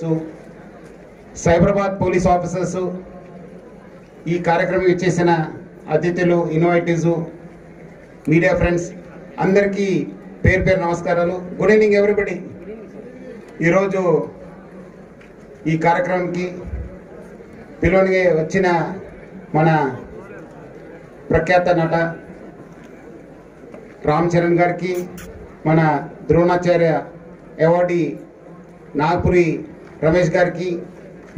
so Cyberabad police officers ఈ కార్యక్రమం ఇచ్చేసిన అతిథులు ఇన్వైటీస్ మీడియా ఫ్రెండ్స్ అందరికీ పేరు పేరు నమస్కారాలు గుడ్ ఈవినింగ్ ఎవరీబడీ ఈ రోజు ఈ కార్యక్రమానికి పిలువనిగే వచ్చిన మన ప్రఖ్యాత నట రామ్ చరణ్ గారికి మన ద్రోణాచార్య అవార్డీ నాగపురి రమేష్ గారికి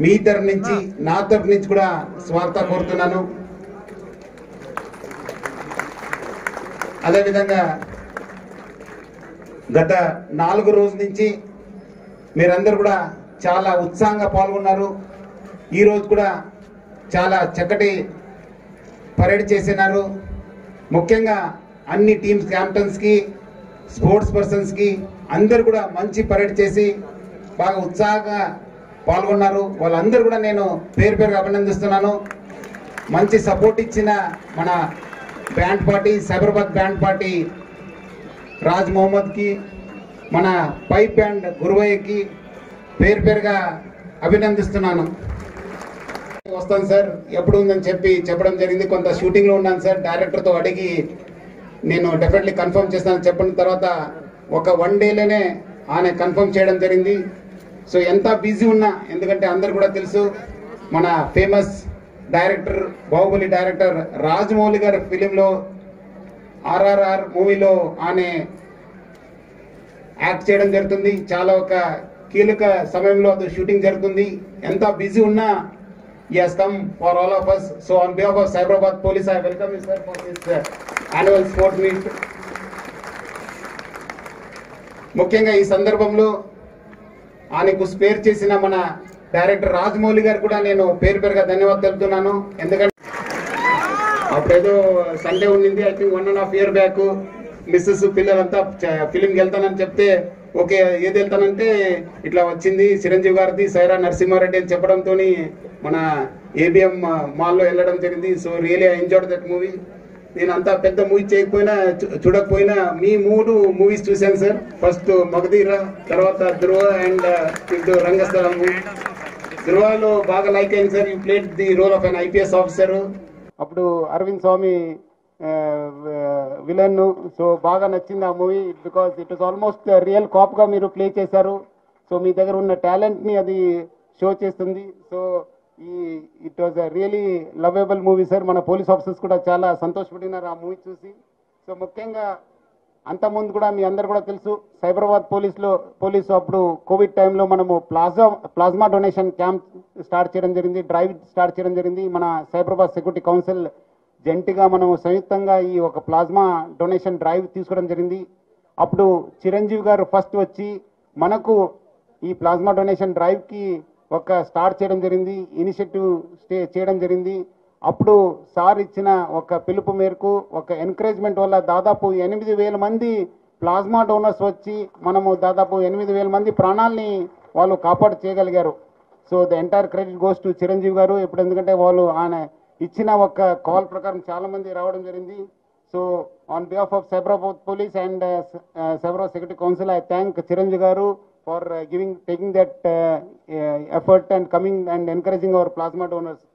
మీ తరపు నుంచి నా తరపు నుంచి కూడా స్వాగతం కోరుతున్నాను అదే విధంగా గత 4 రోజుల నుంచి మీరందరూ కూడా చాలా ఉత్సాహంగా పాల్గొన్నారు ఈ రోజు కూడా చాలా చక్కటి పరేడ్ చేశారు ముఖ్యంగా అన్ని టీమ్స్ క్యాప్టెన్స్ కి స్పోర్ట్స్ పర్సన్స్ కి అందరూ కూడా మంచి పరేడ్ చేసి బాగా ఉత్సాహంగా పాల్గొన్నారు వాళ్ళందరూ కూడా నేను పేరు అభినందిస్తున్నాను మంచి సపోర్ట్ ఇచ్చిన మన band party Cyberabad band party Raj Mohammed కి మన పైప్ బ్యాండ్ గురువయ్యకి పేరుగా అభినందిస్తున్నాను వస్తాను సార్ ఎప్పుడు ఉందని చెప్పడం జరిగింది కొంత షూటింగ్లో ఉన్నాను సార్ డైరెక్టర్తో అడిగి నేను డెఫినెట్లీ కన్ఫర్మ్ చేస్తానని చెప్పిన తర్వాత ఒక వన్ డేలోనే ఆయన కన్ఫర్మ్ చేయడం జరిగింది సో ఎంత బిజీ ఉన్నా ఎందుకంటే అందరు కూడా తెలుసు మన famous director Baahubali director Rajamouli గారి ఫిలింలో ఆర్ఆర్ఆర్ మూవీలో ఆయన యాక్ట్ చేయడం జరుగుతుంది చాలా ఒక కీలక సమయంలో అది షూటింగ్ జరుగుతుంది ఎంత బిజీ ఉన్నా yes come for all of us so on behalf of Cyberabad police I welcome you sir for this annual sport meet ముఖ్యంగా ఈ సందర్భంలో ఆయనకు స్పేర్ చేసిన మన డైరెక్టర్ రాజమౌళి గారు కూడా నేను పేరుగా ధన్యవాదాలు తెలుపుతున్నాను ఎందుకంటే అప్పుడేదో సండే ఉండింది I think 1.5 year back missus పిల్లలంతా ఫిలింకి వెళ్తానని చెప్తే ఓకే ఏది వెళ్తానంటే ఇట్లా వచ్చింది చిరంజీవి గారిది సైరా నరసింహారెడ్డి అని చెప్పడంతో మన ఏబిఎం మాల్లో వెళ్ళడం జరిగింది so really I enjoy that movie నేను అంత పెద్ద మూవీ చూడకపోయినా మీ 3 మూవీస్ చూశాను సార్ ఫస్ట్ మగధీరా తర్వాత ధ్రువ అండ్ రంగస్థలం ధ్రువలో బాగా లైక్ అయింది sir you played the role of an IPS officer అప్పుడు అరవింద్ స్వామి విలన్ సో బాగా నచ్చింది ఆ movie because it is almost real కాప్గా మీరు ప్లే చేశారు సో మీ దగ్గర ఉన్న టాలెంట్ని అది షో చేస్తుంది సో ఈ it was a really lovable movie sir మన పోలీస్ ఆఫీసర్స్ కూడా చాలా సంతోషపడినారు ఆ మూవీ చూసి సో ముఖ్యంగా అంతకుముందు కూడా మీ అందరు కూడా తెలుసు సైబరాబాద్ పోలీసు అప్పుడు కోవిడ్ టైంలో మనము ప్లాస్మా డొనేషన్ క్యాంప్ స్టార్ట్ చేయడం జరిగింది డ్రైవ్ స్టార్ట్ చేయడం జరిగింది మన సైబరాబాద్ సెక్యూరిటీ కౌన్సిల్ జంటిగా మనం సంయుక్తంగా ఈ ఒక ప్లాస్మా డొనేషన్ డ్రైవ్ తీసుకోవడం జరిగింది అప్పుడు చిరంజీవి గారు ఫస్ట్ వచ్చి మనకు ఈ ప్లాస్మా డొనేషన్ డ్రైవ్కి ఒక స్టార్ట్ చేయడం జరిగింది ఇనిషియేటివ్ చేయడం జరిగింది అప్పుడు సార్ ఇచ్చిన ఒక పిలుపు మేరకు ఒక ఎంకరేజ్మెంట్ వల్ల దాదాపు 8,000 మంది ప్లాస్మా డోనర్స్ వచ్చి మనము దాదాపు 8,000 మంది ప్రాణాలని వాళ్ళు కాపాడు చేయగలిగారు so the entire credit goes to Chiranjeevi గారు ఇప్పుడు ఎందుకంటే వాళ్ళు ఆయన ఇచ్చిన ఒక కాల్ ప్రకారం చాలామంది రావడం జరిగింది so on behalf of Cyberabad police and Cyberabad security council I thank Chiranjeevi గారు for taking that effort and coming and encouraging our plasma donors